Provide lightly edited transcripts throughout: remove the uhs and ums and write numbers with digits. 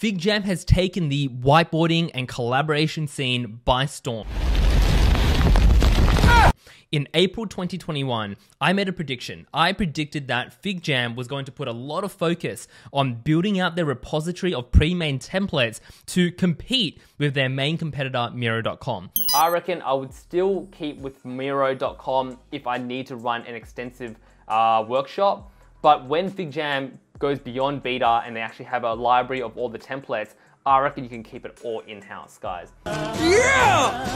FigJam has taken the whiteboarding and collaboration scene by storm. In April 2021, I made a prediction. I predicted that FigJam was going to put a lot of focus on building out their repository of pre-made templates to compete with their main competitor, Miro.com. I reckon I would still keep with Miro.com if I need to run an extensive workshop, but when FigJam goes beyond beta and they actually have a library of all the templates, I reckon you can keep it all in-house, guys. Yeah!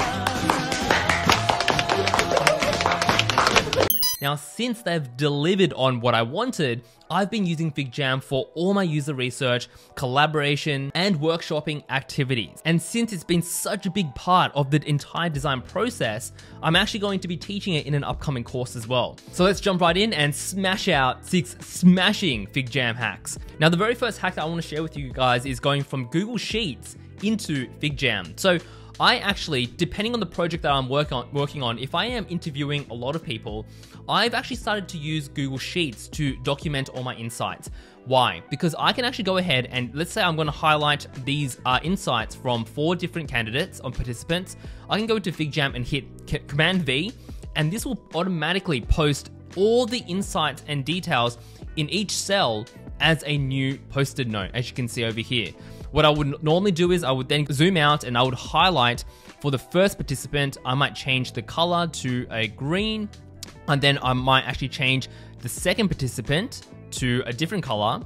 Now, since they've delivered on what I wanted, I've been using FigJam for all my user research, collaboration, and workshopping activities. And since it's been such a big part of the entire design process, I'm actually going to be teaching it in an upcoming course as well. So let's jump right in and smash out 6 smashing FigJam hacks. Now, the very first hack that I want to share with you guys is going from Google Sheets into FigJam. So I actually, depending on the project that I'm working on, if I am interviewing a lot of people, I've actually started to use Google Sheets to document all my insights. Why? Because I can actually go ahead and let's say I'm going to highlight these insights from 4 different candidates or participants. I can go to FigJam and hit Command V, and this will automatically post all the insights and details in each cell as a new post-it note, as you can see over here. What I would normally do is I would then zoom out and I would highlight for the first participant. I might change the color to a green, and then I might actually change the second participant to a different color,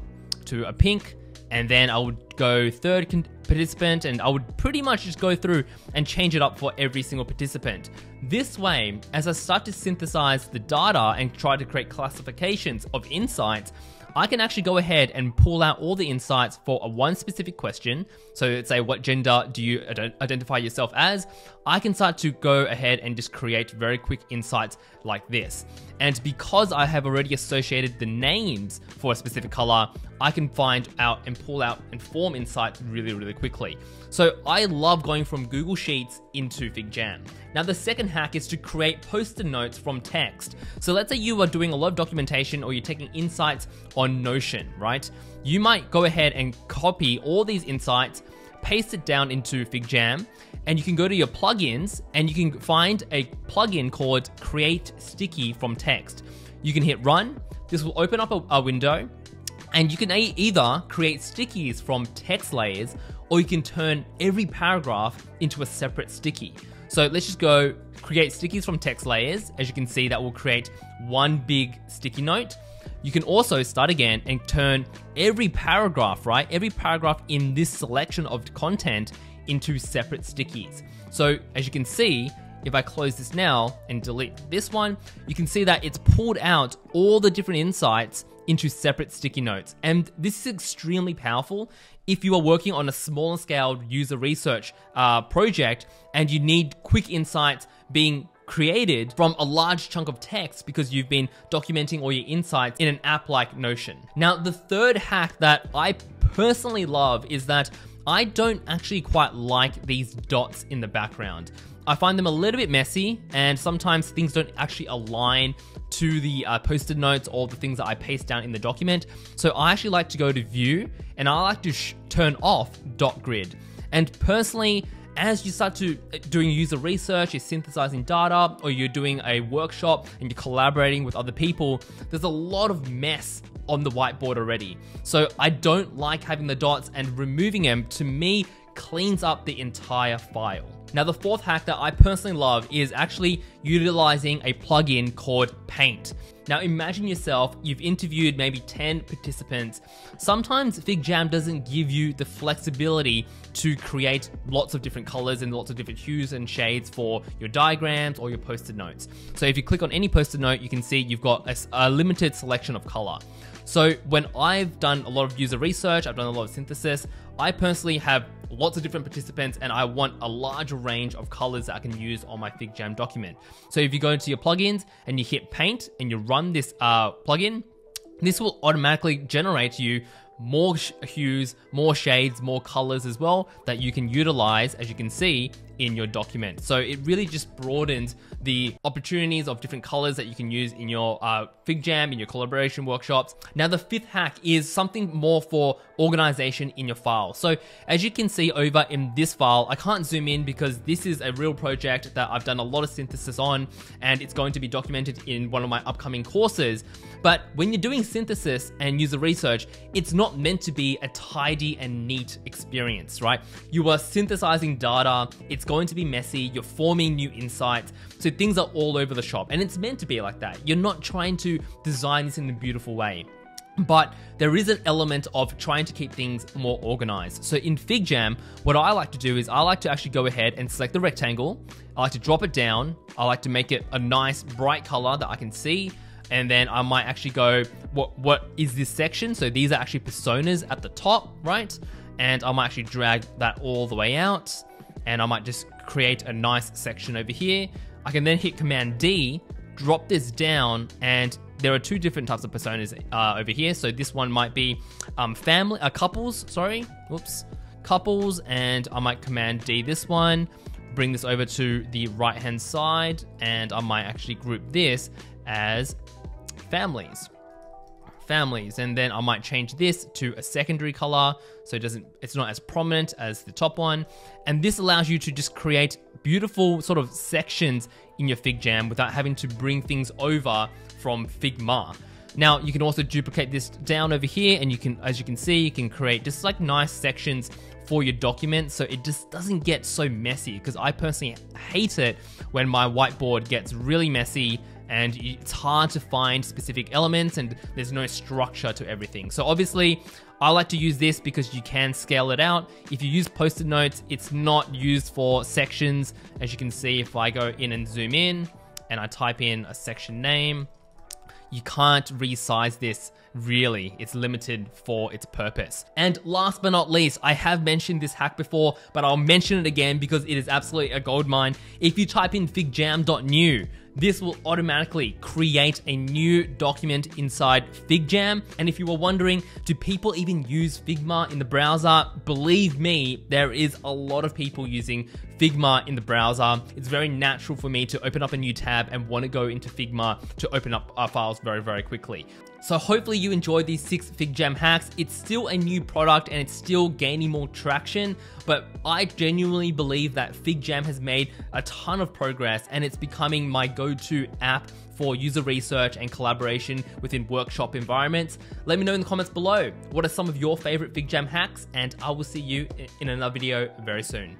to a pink, and then I would go third participant, and I would pretty much just go through and change it up for every single participant. This way, as I start to synthesize the data and try to create classifications of insights, I can actually go ahead and pull out all the insights for one specific question. So let's say, what gender do you identify yourself as? I can start to go ahead and just create very quick insights like this. And because I have already associated the names for a specific color, I can find out and pull out and form insights really, really quickly. So I love going from Google Sheets into FigJam. Now, the second hack is to create post-it notes from text. So let's say you are doing a lot of documentation or you're taking insights on Notion, right? You might go ahead and copy all these insights, paste it down into FigJam, and you can go to your plugins and you can find a plugin called Create Sticky from Text. You can hit run. This will open up a window, and you can either create stickies from text layers, or you can turn every paragraph into a separate sticky. So let's just go create stickies from text layers. As you can see, that will create one big sticky note. You can also start again and turn every paragraph, right? Every paragraph in this selection of content into separate stickies. So as you can see, if I close this now and delete this one, you can see that it's pulled out all the different insights into separate sticky notes. And this is extremely powerful if you are working on a smaller scale user research project and you need quick insights being created from a large chunk of text because you've been documenting all your insights in an app like Notion. Now, the third hack that I personally love is that I don't actually quite like these dots in the background. I find them a little bit messy, and sometimes things don't actually align to the post-it notes or the things that I paste down in the document. So I actually like to go to view, and I like to turn off dot grid. And personally, as you start to doing user research, you're synthesizing data, or you're doing a workshop and you're collaborating with other people, there's a lot of mess on the whiteboard already. So I don't like having the dots, and removing them, to me, cleans up the entire file. Now, the fourth hack that I personally love is actually utilizing a plugin called Paint. Now, imagine yourself, you've interviewed maybe 10 participants. Sometimes FigJam doesn't give you the flexibility to create lots of different colors and lots of different hues and shades for your diagrams or your post-it notes. So if you click on any post-it note, you can see you've got a limited selection of color. So when I've done a lot of user research, I've done a lot of synthesis, I personally have lots of different participants, and I want a larger range of colors that I can use on my FigJam document. So if you go into your plugins and you hit Paint and you run this plugin, this will automatically generate you more hues, more shades, more colors as well that you can utilize, as you can see, in your document. So it really just broadens the opportunities of different colors that you can use in your FigJam, in your collaboration workshops. Now, the fifth hack is something more for organization in your file. So as you can see over in this file, I can't zoom in because this is a real project that I've done a lot of synthesis on, and it's going to be documented in one of my upcoming courses. But when you're doing synthesis and user research, it's not meant to be a tidy and neat experience, right? You are synthesizing data, it's going to be messy, you're forming new insights, so things are all over the shop, and it's meant to be like that. You're not trying to design this in a beautiful way. But there is an element of trying to keep things more organized. So in FigJam, what I like to do is I like to actually go ahead and select the rectangle. I like to drop it down. I like to make it a nice bright color that I can see. And then I might actually go, what is this section? So these are actually personas at the top, right? And I might actually drag that all the way out. And I might just create a nice section over here. I can then hit Command D, drop this down, and there are two different types of personas over here. So this one might be couples, and I might Command D this one, bring this over to the right-hand side, and I might actually group this as families, and then I might change this to a secondary color so it's not as prominent as the top one. And this allows you to just create beautiful sort of sections in your FigJam without having to bring things over from Figma. Now you can also duplicate this down over here, and you can, as you can see, you can create just like nice sections for your document, so it just doesn't get so messy, because I personally hate it when my whiteboard gets really messy and it's hard to find specific elements and there's no structure to everything. So obviously I like to use this because you can scale it out. If you use Post-it notes, it's not used for sections. As you can see, if I go in and zoom in and I type in a section name, you can't resize this, really. It's limited for its purpose. And last but not least, I have mentioned this hack before, but I'll mention it again because it is absolutely a goldmine. If you type in figjam.new, this will automatically create a new document inside FigJam. And if you were wondering, do people even use Figma in the browser? Believe me, there is a lot of people using Figma in the browser. It's very natural for me to open up a new tab and want to go into Figma to open up our files very, very quickly. So hopefully you enjoyed these 6 FigJam hacks. It's still a new product and it's still gaining more traction, but I genuinely believe that FigJam has made a ton of progress and it's becoming my go-to app for user research and collaboration within workshop environments. Let me know in the comments below, what are some of your favorite FigJam hacks, and I will see you in another video very soon.